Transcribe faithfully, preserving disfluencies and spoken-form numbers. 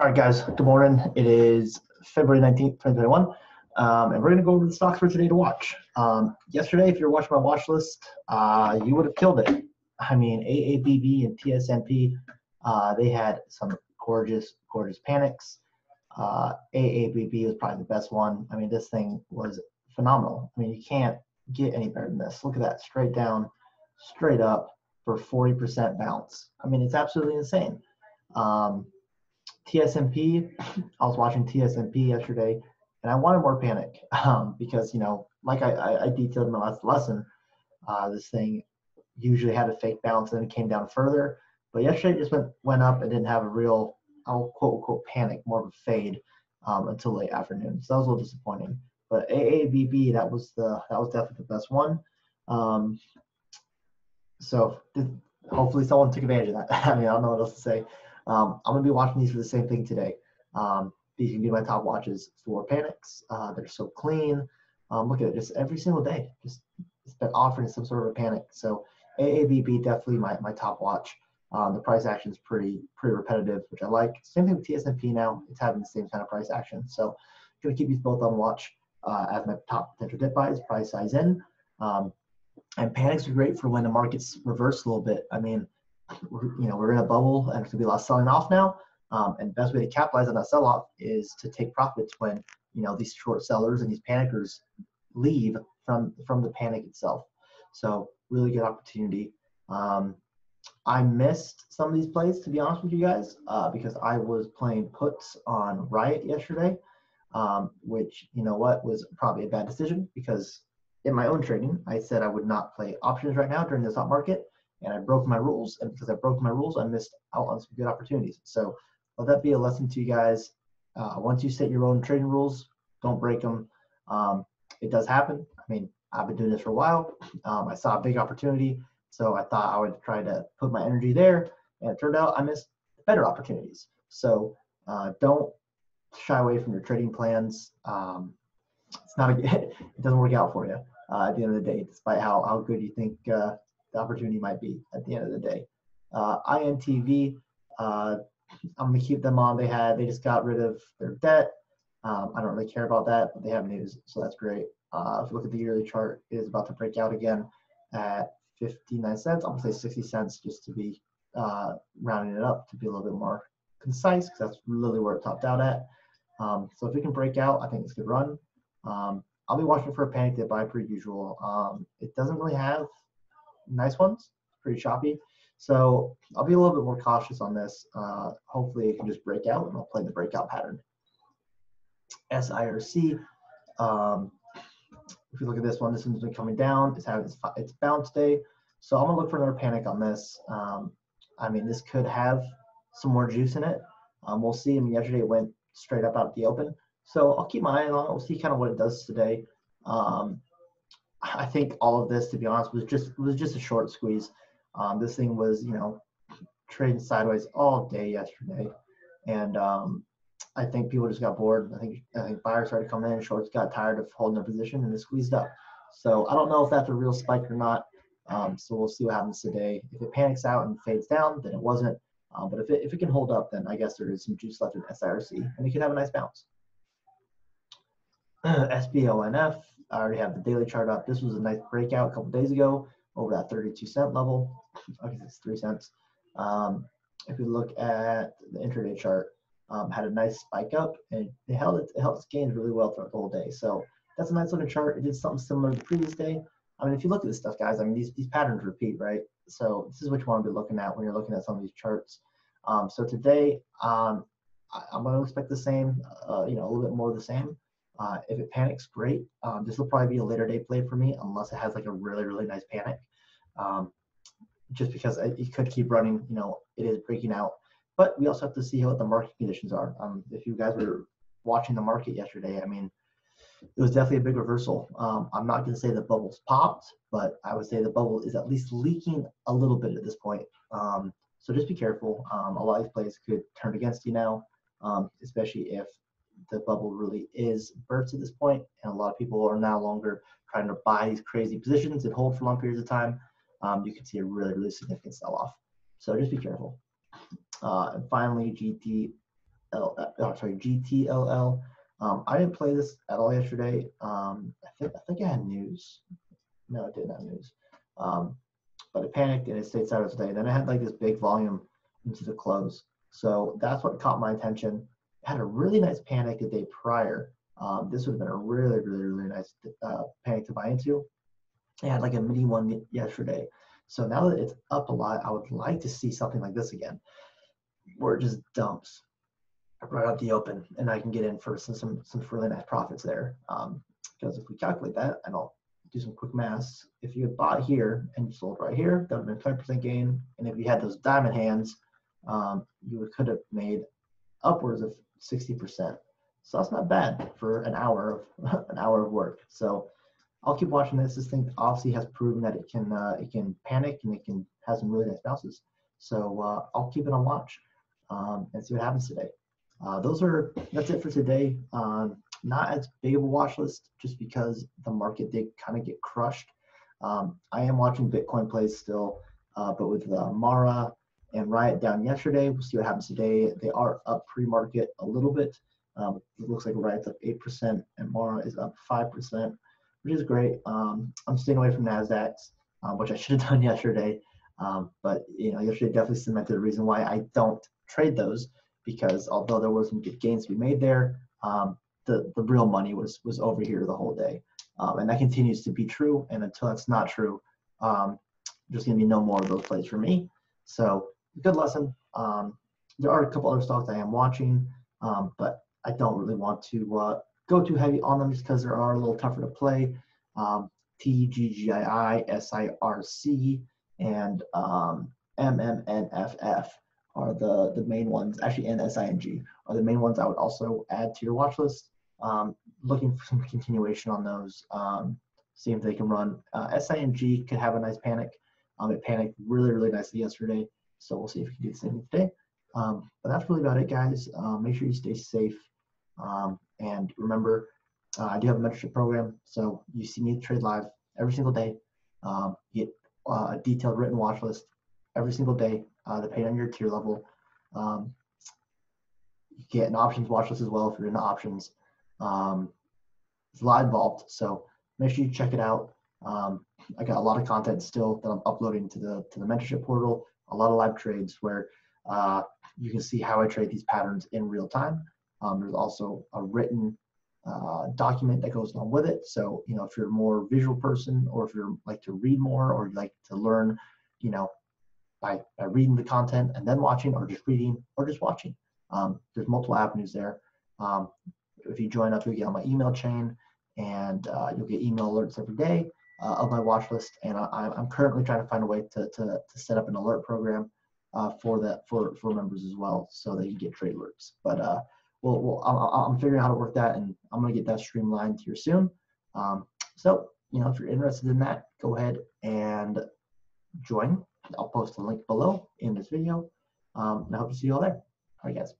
All right, guys, good morning. It is February nineteenth, twenty twenty-one, um, and we're going to go over the stocks for today to watch. Um, yesterday, if you're watching my watch list, uh, you would have killed it. I mean, A A B B and T S N P, uh, they had some gorgeous, gorgeous panics. Uh, A A B B was probably the best one. I mean, this thing was phenomenal. I mean, you can't get any better than this. Look at that, straight down, straight up for forty percent bounce. I mean, it's absolutely insane. Um, T S M P, I was watching T S M P yesterday, and I wanted more panic um, because, you know, like I, I, I detailed in my last lesson, uh, this thing usually had a fake bounce and then it came down further. But yesterday it just went, went up and didn't have a real, I'll quote, unquote, panic, more of a fade um, until late afternoon. So that was a little disappointing. But A A B B, that was the that was definitely the best one. Um, so hopefully someone took advantage of that. I mean, I don't know what else to say. Um, I'm going to be watching these for the same thing today. Um, these can be my top watches for panics. Uh, they're so clean. Um, look at it, just every single day. Just it's been offering some sort of a panic. So A A B B, definitely my, my top watch. Um, the price action is pretty pretty repetitive, which I like. Same thing with T S N P now. It's having the same kind of price action. So I'm going to keep these both on watch uh, as my top potential dip buys, price size in. Um, and panics are great for when the markets reverse a little bit. I mean, you know, we're in a bubble and it's gonna be a lot of selling off now. Um, and the best way to capitalize on that sell off is to take profits when, you know, these short sellers and these panickers leave from, from the panic itself. So really good opportunity. Um, I missed some of these plays, to be honest with you guys, uh, because I was playing puts on Riot yesterday, um, which, you know what, was probably a bad decision because in my own trading, I said I would not play options right now during this hot market. And I broke my rules, and because I broke my rules, I missed out on some good opportunities. So let that be a lesson to you guys. Uh, once you set your own trading rules, don't break them. Um, it does happen. I mean, I've been doing this for a while. Um, I saw a big opportunity, so I thought I would try to put my energy there, and it turned out I missed better opportunities. So uh, don't shy away from your trading plans. Um, it's not a, it doesn't work out for you uh, at the end of the day, despite how, how good you think uh, the opportunity might be at the end of the day. Uh, I N T V, uh, I'm going to keep them on. They had, they just got rid of their debt. Um, I don't really care about that, but they have news, so that's great. Uh, if you look at the yearly chart, it is about to break out again at fifty-nine cents. I'm going to say sixty cents just to be uh, rounding it up to be a little bit more concise because that's really where it topped out at. Um, so if it can break out, I think it's a good run. Um, I'll be watching for a panic dip buy per usual. Um, it doesn't really have nice ones, pretty choppy. So I'll be a little bit more cautious on this. Uh, hopefully it can just break out and I'll play the breakout pattern. S I R C, um, if you look at this one, this one's been coming down. It's having its, its bounce day. So I'm gonna look for another panic on this. Um, I mean, this could have some more juice in it. Um, we'll see. I mean, yesterday it went straight up out the open. So I'll keep my eye on it. We'll see kind of what it does today. Um, I think all of this, to be honest, was just was just a short squeeze. Um, this thing was, you know, trading sideways all day yesterday, and um, I think people just got bored. I think I think buyers started coming in, shorts got tired of holding their position, and it squeezed up. So I don't know if that's a real spike or not. Um, so we'll see what happens today. If it panics out and fades down, then it wasn't. Uh, but if it if it can hold up, then I guess there is some juice left in S I R C, and it could have a nice bounce. S B O N F. I already have the daily chart up. This was a nice breakout a couple days ago over that thirty-two cent level. I guess it's three cents. Um, if you look at the intraday chart, um, had a nice spike up and it held it, it held its gains really well throughout the whole day. So that's a nice looking chart. It did something similar to the previous day. I mean, if you look at this stuff, guys, I mean, these, these patterns repeat, right? So this is what you want to be looking at when you're looking at some of these charts. Um, so today, um, I, I'm going to expect the same, uh, you know, a little bit more of the same. Uh, if it panics, great. Um, this will probably be a later day play for me unless it has like a really, really nice panic. Um, just because I, it could keep running, you know, it is breaking out. But we also have to see what the market conditions are. Um, if you guys were watching the market yesterday, I mean, it was definitely a big reversal. Um, I'm not going to say the bubble's popped, but I would say the bubble is at least leaking a little bit at this point. Um, so just be careful. Um, a lot of these plays could turn against you now, um, especially if the bubble really is burst at this point, and a lot of people are no longer trying to buy these crazy positions and hold for long periods of time. Um, you can see a really, really significant sell-off. So just be careful. Uh, and finally, G T, oh, sorry, G T L L. Um, I didn't play this at all yesterday. Um, I think I think I had news. No, I didn't have news. Um, but it panicked and it stayed sideways today. Then I had like this big volume into the close. So that's what caught my attention. It had a really nice panic the day prior. Um, this would have been a really, really, really nice uh, panic to buy into. It had like a mini one yesterday. So now that it's up a lot, I would like to see something like this again, where it just dumps right out the open, and I can get in for some some, some really nice profits there. Um, because if we calculate that, and I'll do some quick math, if you had bought here and you sold right here, that would have been twenty percent gain. And if you had those diamond hands, um, you could have made upwards of sixty percent. So that's not bad for an hour of an hour of work. So I'll keep watching this. This thing obviously has proven that it can uh, it can panic and it can have some really nice bounces. So uh, I'll keep it on watch um, and see what happens today. Uh, those are that's it for today. Um, not as big of a watch list just because the market did kind of get crushed. Um, I am watching Bitcoin plays still, uh, but with uh, Mara and Riot down yesterday, we'll see what happens today. They are up pre-market a little bit. Um, it looks like Riot's up eight percent and Mara is up five percent, which is great. Um, I'm staying away from Nasdaq's, uh, which I should have done yesterday. Um, but you know, yesterday definitely cemented the reason why I don't trade those, because although there were some good gains to be made there, um, the, the real money was, was over here the whole day. Um, and that continues to be true. And until that's not true, um, there's going to be no more of those plays for me. So good lesson. Um, there are a couple other stocks I am watching, um, but I don't really want to uh, go too heavy on them just because they are a little tougher to play. Um, T G G I I, S I R C, and um, M M N F F are the, the main ones, actually, and S I N G are the main ones I would also add to your watch list. Um, looking for some continuation on those, um, seeing if they can run. Uh, S I N G could have a nice panic. Um, it panicked really, really nicely yesterday, so we'll see if we can do the same today. Um, but that's really about it, guys. Uh, make sure you stay safe. Um, and remember, uh, I do have a mentorship program, so you see me trade live every single day. Um, you get uh, a detailed written watch list every single day, uh, depending on your tier level. Um, you get an options watch list as well if you're into options. Um, it's a lot involved, so make sure you check it out. Um, I got a lot of content still that I'm uploading to the to the mentorship portal. A lot of live trades where uh, you can see how I trade these patterns in real time. Um, there's also a written uh, document that goes along with it. So, you know, if you're a more visual person, or if you like to read more, or you like to learn, you know, by, by reading the content and then watching, or just reading, or just watching. Um, there's multiple avenues there. Um, if you join up, you'll get on my email chain, and uh, you'll get email alerts every day uh, of my watch list. And I, I'm currently trying to find a way to, to, to set up an alert program uh, for that for, for members as well, so that you get trade alerts. But uh, Well, well I'm, I'm figuring out how to work that, and I'm going to get that streamlined here soon. Um, so, you know, if you're interested in that, go ahead and join. I'll post a link below in this video. Um, and I hope to see you all there. All right, guys.